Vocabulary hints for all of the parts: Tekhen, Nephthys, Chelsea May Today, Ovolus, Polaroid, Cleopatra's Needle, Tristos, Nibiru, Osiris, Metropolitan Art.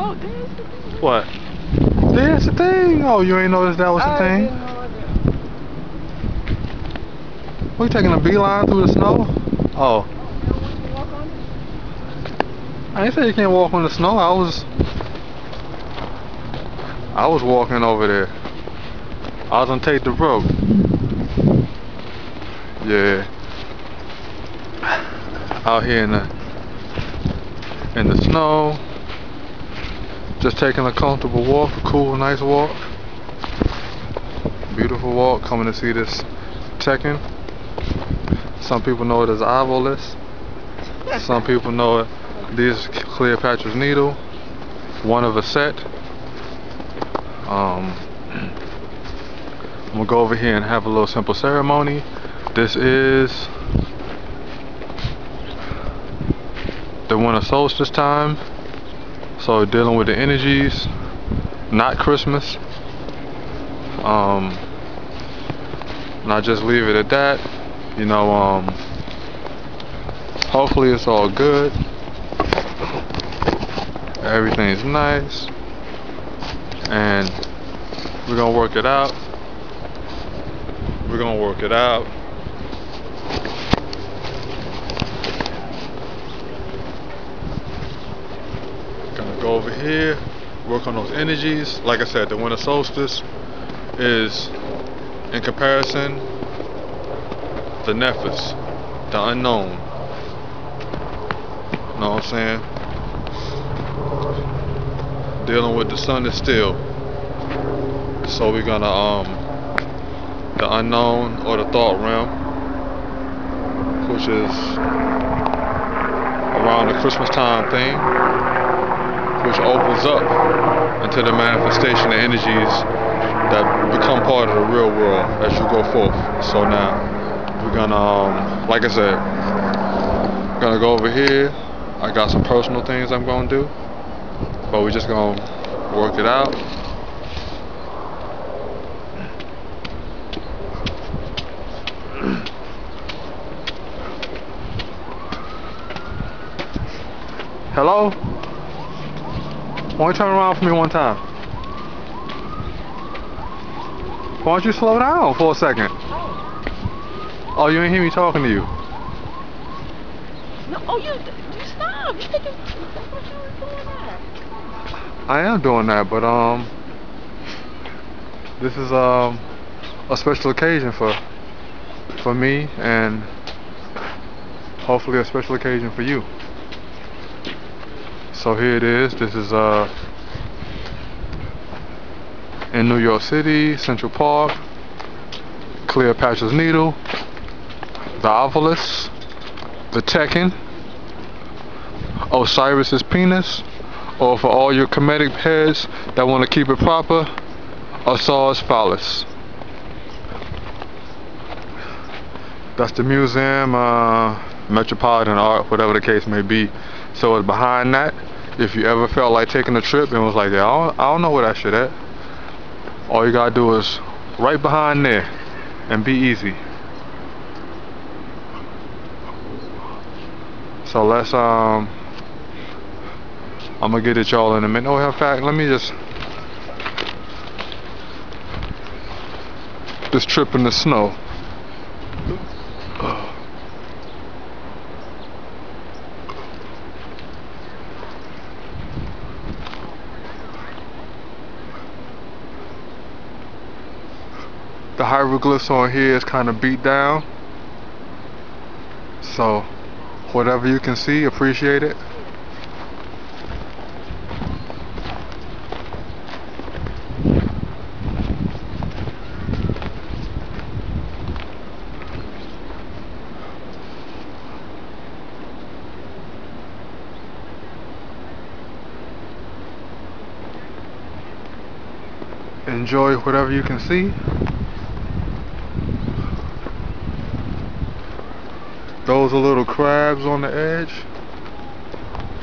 Oh, there's the thing. What? There's the thing. Oh, you ain't noticed that was the thing? Didn't know that. We taking a beeline through the snow? Oh. I didn't say you can't walk on the snow. I was walking over there. I was gonna take the rope. Yeah. Out here in the snow. Just taking a comfortable walk, a cool, nice walk. Beautiful walk, coming to see this Tekhen. Some people know it as Ovolus. Some people know it. This is Cleopatra's Needle. One of a set. I'm gonna go over here and have a little simple ceremony. This is the winter solstice time, so dealing with the energies, not Christmas. And I just leave it at that. You know, hopefully it's all good. Everything's nice. And we're gonna work it out. We're gonna work it out. Gonna go over here, work on those energies. Like I said, the winter solstice is, in comparison, the Nephthys, the unknown. Know what I'm saying? Dealing with the sun is still, so we're gonna the unknown or the thought realm, which is around the Christmas time thing, which opens up into the manifestation of energies that become part of the real world as you go forth. So now we're gonna like I said, I'm gonna go over here. I got some personal things I'm gonna do, but we're just gonna work it out. Hello? Why don't you turn around for me one time? Why don't you slow down for a second? Oh, you didn't hear me talking to you. No, oh, you stop. You think that's what you were doing there. I am doing that, but this is a special occasion for me, and hopefully a special occasion for you. So here it is. This is in New York City, Central Park, Cleopatra's Needle, the Ovolus, the Tekhen, Osiris's penis. Or for all your comedic heads that want to keep it proper, Osiris Phallus. That's the museum, Metropolitan Art, whatever the case may be. So it's behind that. If you ever felt like taking a trip and was like, yeah, I don't know where that shit at, all you gotta do is right behind there and be easy. So let's I'm gonna get it y'all in a minute. Oh, in fact, let me just... This trip in the snow. The hieroglyphs on here is kind of beat down. So, whatever you can see, appreciate it. Enjoy whatever you can see. Those are little crabs on the edge.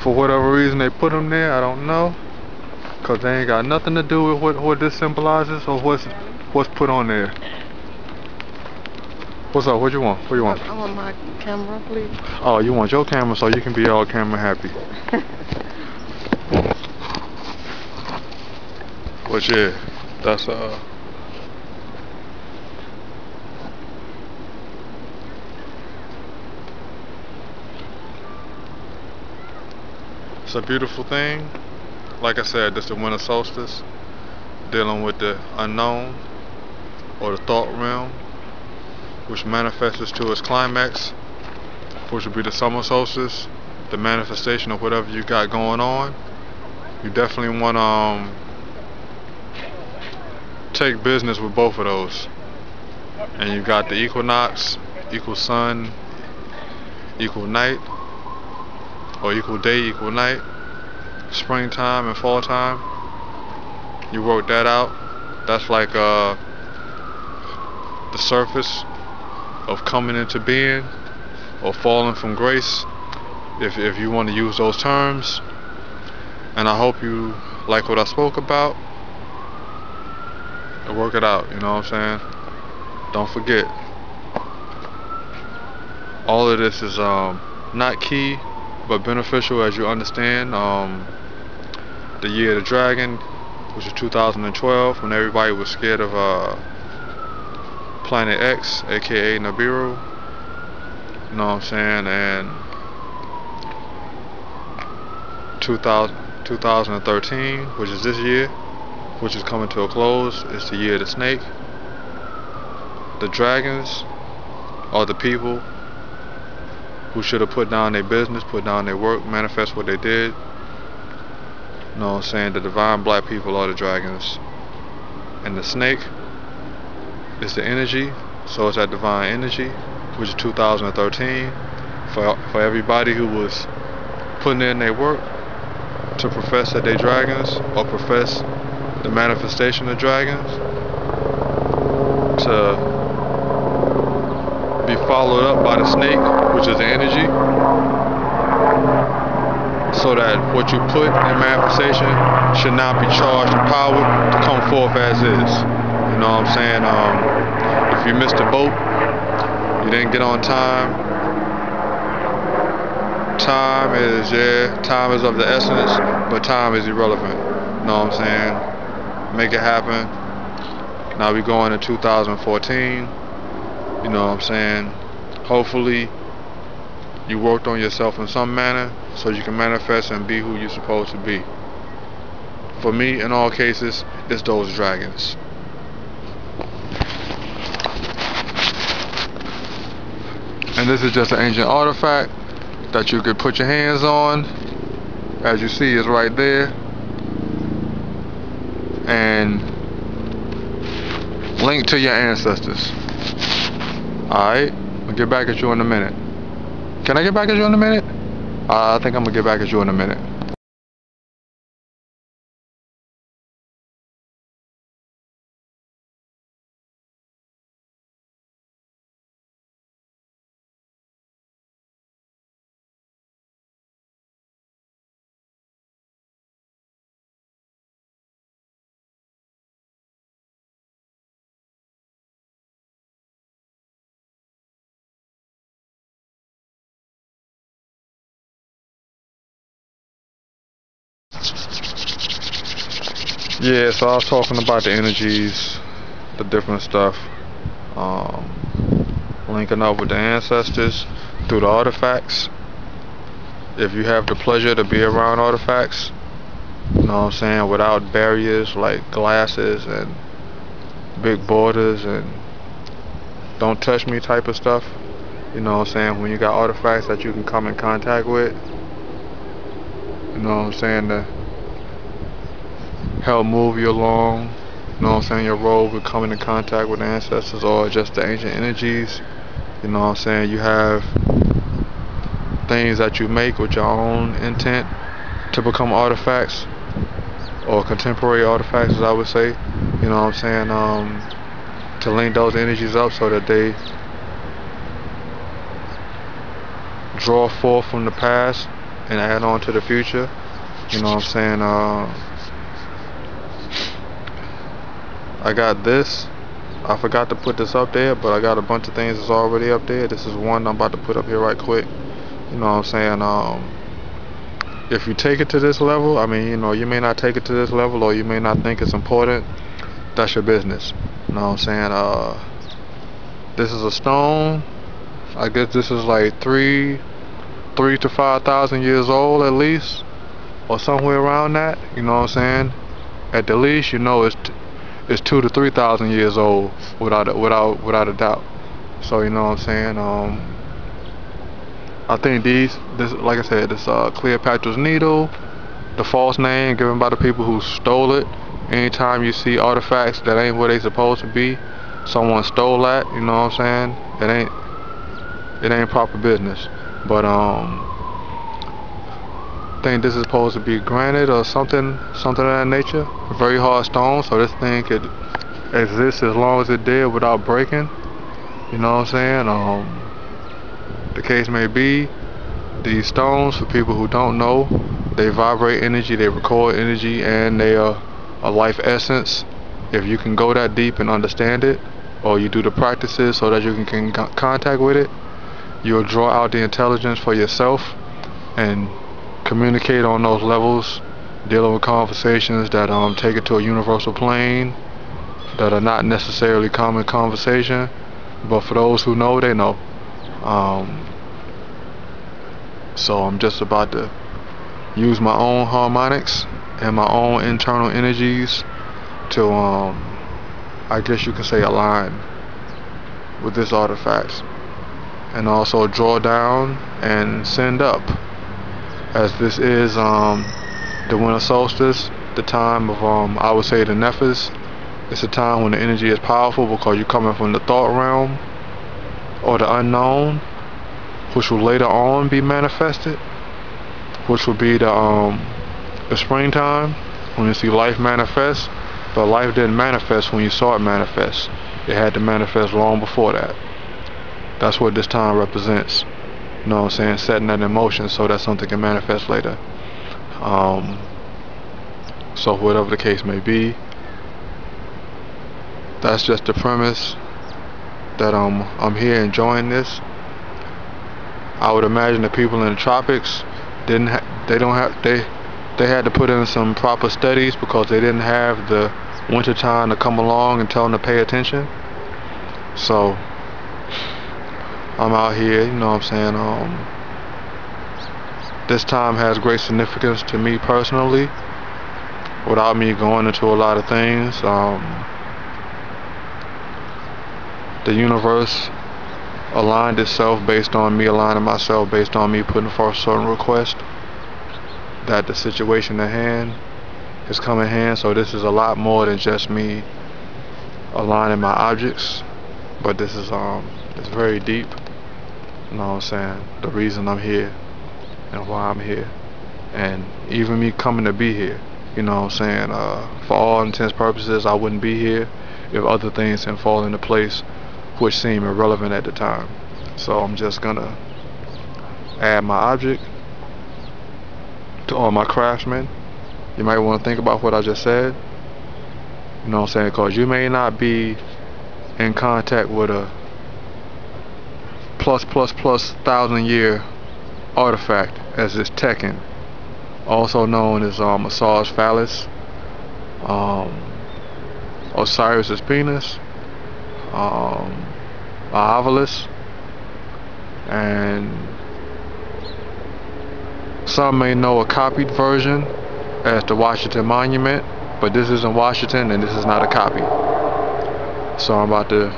For whatever reason they put them there, I don't know, because they ain't got nothing to do with what this symbolizes or what's put on there. What's up? What you want? What you want? I want my camera, please. Oh, you want your camera so you can be all camera happy. But yeah, that's it's a beautiful thing. Like I said, this is the winter solstice, dealing with the unknown or the thought realm, which manifests to its climax, which would be the summer solstice, the manifestation of whatever you got going on. You definitely want to take business with both of those. And you got the equinox, equal sun, equal night, or equal day, equal night, springtime and fall time. You work that out. That's like the surface of coming into being or falling from grace, if you want to use those terms. And I hope you like what I spoke about. And work it out, you know what I'm saying? Don't forget, all of this is not key but beneficial as you understand the year of the dragon, which is 2012, when everybody was scared of Planet X, aka Nibiru. You know what I'm saying? And 2013, which is this year, which is coming to a close, is the year of the snake. The dragons are the people who should have put down their business, put down their work, manifest what they did. You know what I'm saying? The divine black people are the dragons. And the snake is the energy, so it's that divine energy, which is 2013. For everybody who was putting in their work to profess that they dragons, or profess the manifestation of dragons, to be followed up by the snake, which is the energy, so that what you put in manifestation should not be charged and powered to come forth as is. You know what I'm saying? If you missed a boat, you didn't get on time. Time is of the essence, but time is irrelevant. You know what I'm saying? Make it happen. Now we going to 2014. You know what I'm saying? Hopefully you worked on yourself in some manner so you can manifest and be who you're supposed to be. For me, in all cases, it's those dragons. And this is just an ancient artifact that you could put your hands on. As you see, it's right there. And link to your ancestors. Alright, I'll get back at you in a minute. Can I get back at you in a minute? I think I'm gonna get back at you in a minute. Yeah, so I was talking about the energies, the different stuff, linking up with the ancestors through the artifacts. If you have the pleasure to be around artifacts, you know what I'm saying, without barriers like glasses and big borders and don't touch me type of stuff, you know what I'm saying, when you got artifacts that you can come in contact with, you know what I'm saying, help move you along, you know what I'm saying, your role with coming in contact with the ancestors or just the ancient energies. You know what I'm saying, you have things that you make with your own intent to become artifacts, or contemporary artifacts, as I would say, you know what I'm saying, to link those energies up so that they draw forth from the past and add on to the future. You know what I'm saying, I got this. I forgot to put this up there, but I got a bunch of things that's already up there. This is one I'm about to put up here right quick. You know what I'm saying? If you take it to this level, I mean, you know, you may not take it to this level, or you may not think it's important. That's your business. You know what I'm saying? This is a stone. I guess this is like 3 to 5,000 years old at least, or somewhere around that. You know what I'm saying? At the least, you know, it's 2 to 3,000 years old without a doubt. So you know what I'm saying. I think this, like I said, this Cleopatra's Needle, the false name given by the people who stole it. Anytime you see artifacts that ain't where they supposed to be, someone stole that. You know what I'm saying? It ain't proper business. But I think this is supposed to be granite or something of that nature. A very hard stone, so this thing could exist as long as it did without breaking. You know what I'm saying? The case may be, these stones, for people who don't know, they vibrate energy, they record energy, and they are a life essence. If you can go that deep and understand it, or you do the practices so that you can contact with it, you'll draw out the intelligence for yourself and communicate on those levels, dealing with conversations that take it to a universal plane that are not necessarily common conversation, but for those who know, they know. So I'm just about to use my own harmonics and my own internal energies to, I guess you could say, align with this artifact, and also draw down and send up, as this is the winter solstice, the time of, I would say, the Nephthys. It's a time when the energy is powerful because you're coming from the thought realm, or the unknown, which will later on be manifested, which will be the springtime, when you see life manifest. But life didn't manifest when you saw it manifest. It had to manifest long before that. That's what this time represents. You know what I'm saying? Setting that in motion so that something can manifest later. So whatever the case may be, that's just the premise that I'm here enjoying this. I would imagine the people in the tropics they had to put in some proper studies because they didn't have the winter time to come along and tell them to pay attention. So I'm out here, you know what I'm saying. This time has great significance to me personally, without me going into a lot of things. The universe aligned itself based on me aligning myself, based on me putting forth certain requests that the situation at hand is coming at hand. So this is a lot more than just me aligning my objects, but this is it's very deep. You know what I'm saying? The reason I'm here and why I'm here, and even me coming to be here. You know what I'm saying? For all intents and purposes, I wouldn't be here if other things didn't fall into place which seem irrelevant at the time. So I'm just gonna add my object to all my craftsmen. You might want to think about what I just said, you know what I'm saying, because you may not be in contact with a plus 1,000 year artifact, as this Tekhen, also known as Osiris' phallus, Osiris' penis, Ovolus, and some may know a copied version as the Washington Monument, but this isn't Washington and this is not a copy. So I'm about to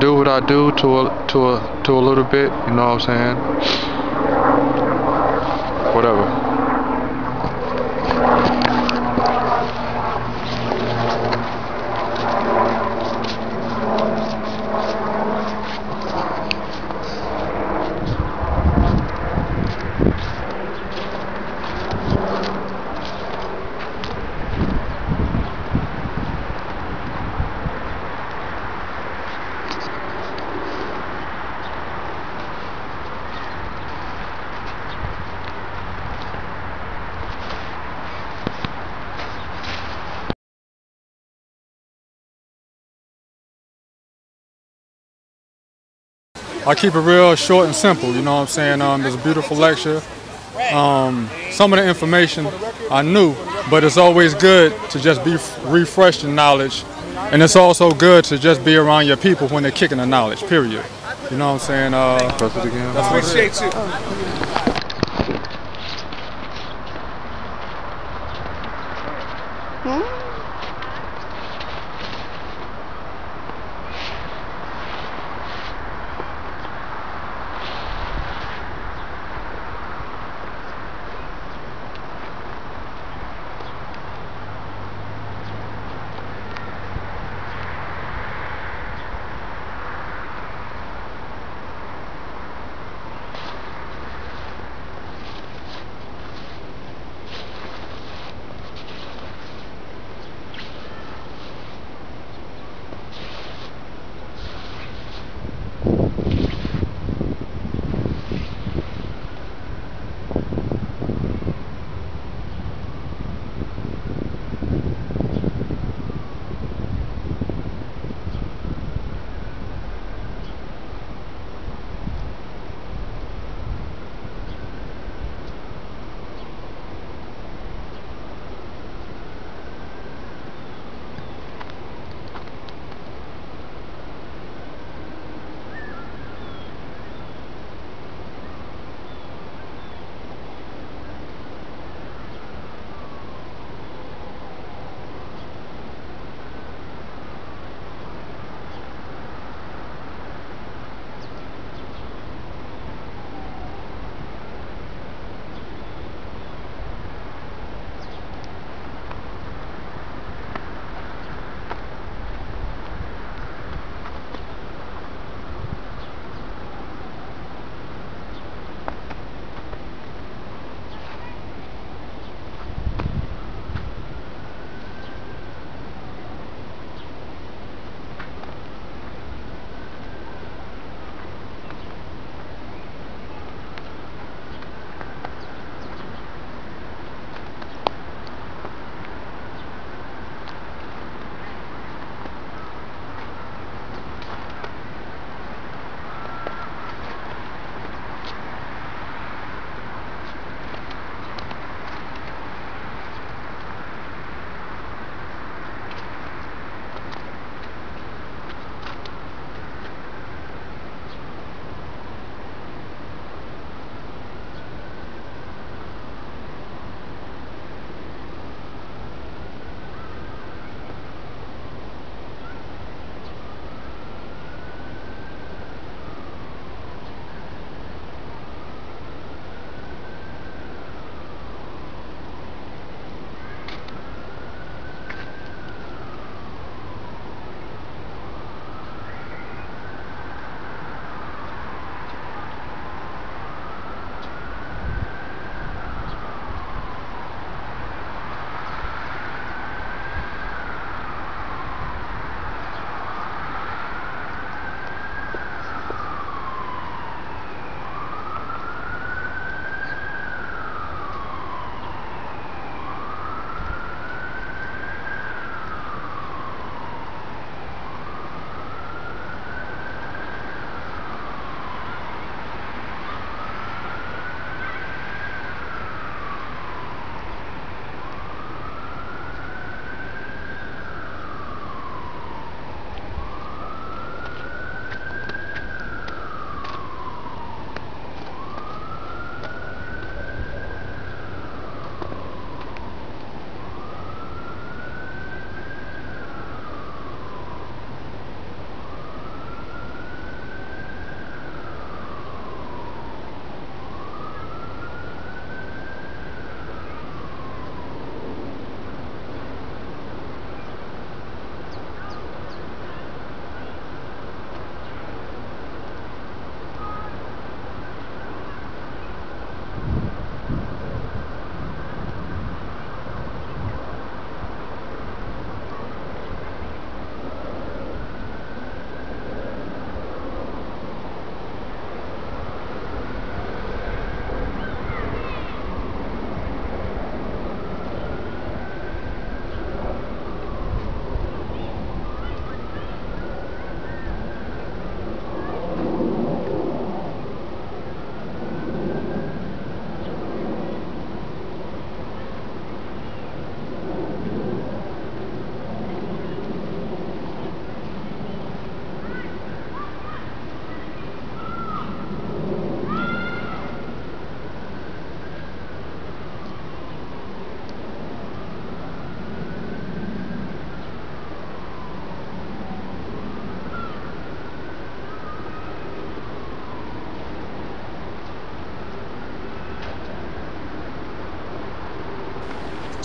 do what I do to a little bit, you know what I'm saying? Whatever. I keep it real short and simple, you know what I'm saying? It's a beautiful lecture. Some of the information I knew, but it's always good to just be refreshed in knowledge. And it's also good to just be around your people when they're kicking the knowledge, period. You know what I'm saying? Appreciate you.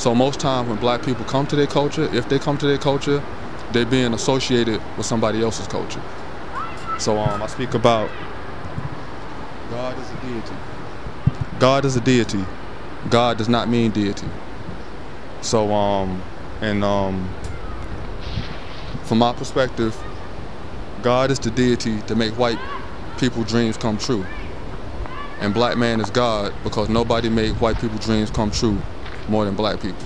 So most times when black people come to their culture, if they come to their culture, they're being associated with somebody else's culture. So I speak about God is a deity. God is a deity. God does not mean deity. So from my perspective, God is the deity to make white people's dreams come true. And black man is God because nobody made white people's dreams come true more than black people.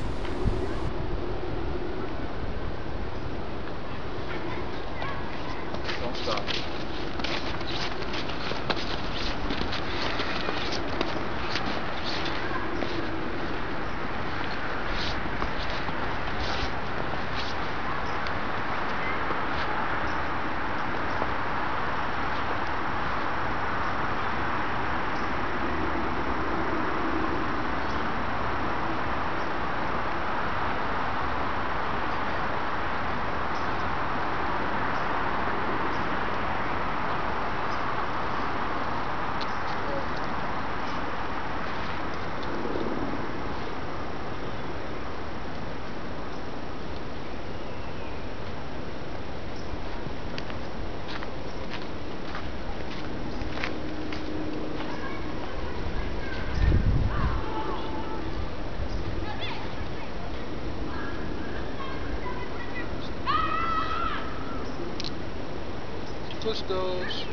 Don't stop. Tristos.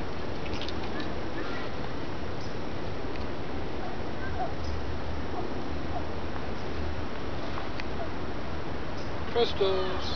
Tristos.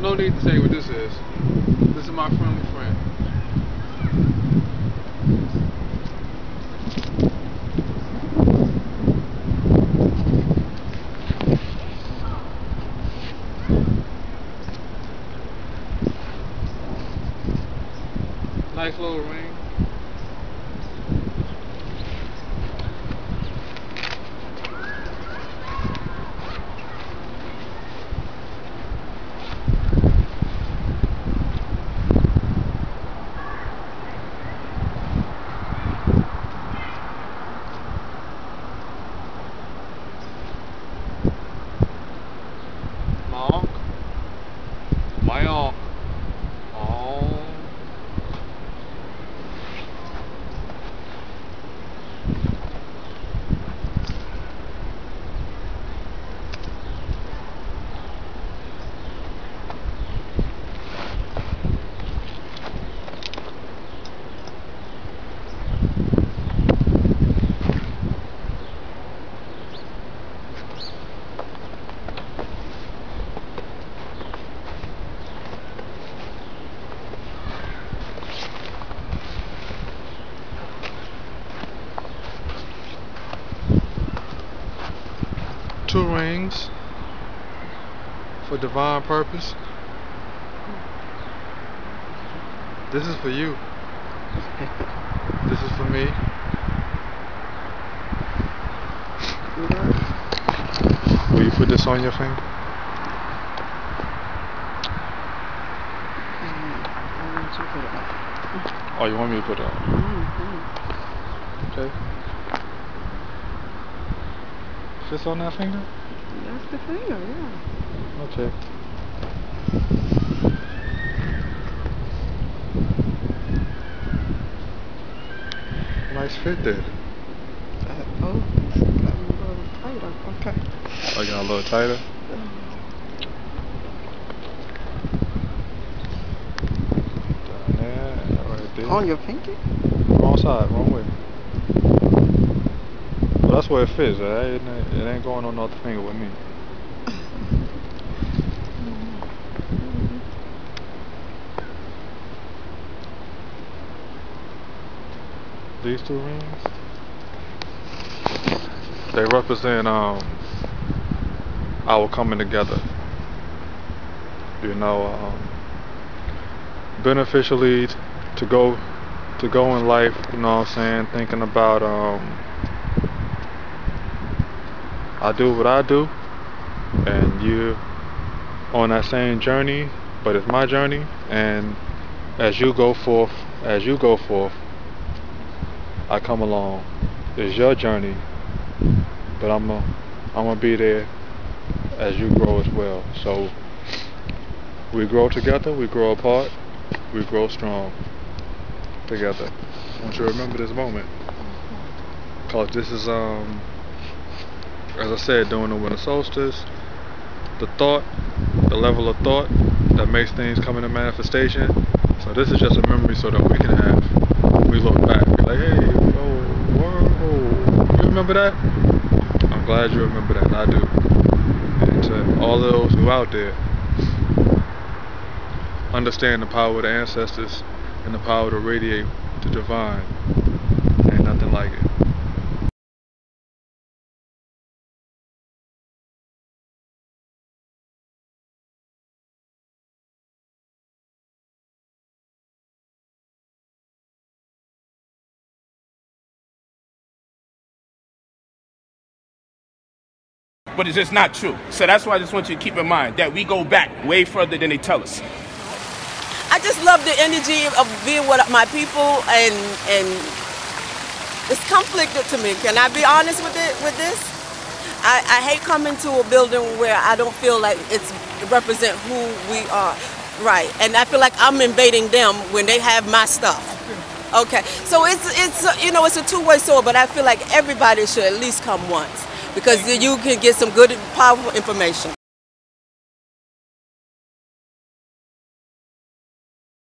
No need to tell you what this is. This is my friendly friend. Nice little ring. Two rings for divine purpose. This is for you. This is for me. Will you put this on your finger? I want you to put it up. Oh, you want me to put it up? Mm-hmm. Okay. This on that finger? That's the finger, yeah. Okay. Nice fit there. Oh, it's gotten a little tighter. Okay. Oh, you got a little tighter? Down there, right there. On your pinky? Wrong side, wrong way. That's where it fits, right? It ain't going on no other finger with me. These two rings, they represent our coming together. you know, beneficially to go in life, you know what I'm saying, thinking about I do what I do and you on that same journey, but it's my journey, and as you go forth I come along. It's your journey, but I'm gonna be there as you grow as well. So we grow together, we grow apart, we grow strong together. I want you to remember this moment, cause this is as I said, during the winter solstice, the level of thought that makes things come into manifestation. So this is just a memory so that we look back like, hey, oh, world, you remember that? I'm glad you remember that, and I do. And to all those who out there, understand the power of the ancestors and the power to radiate the divine. Ain't nothing like it. But it's just not true. So that's why I just want you to keep in mind that we go back way further than they tell us. I just love the energy of being with my people, and it's conflicted to me. Can I be honest with it? With this, I hate coming to a building where I don't feel like it's represent who we are, right? And I feel like I'm invading them when they have my stuff. Okay, so it's you know, it's a two-way sword, but I feel like everybody should at least come once, because you can get some good, powerful information.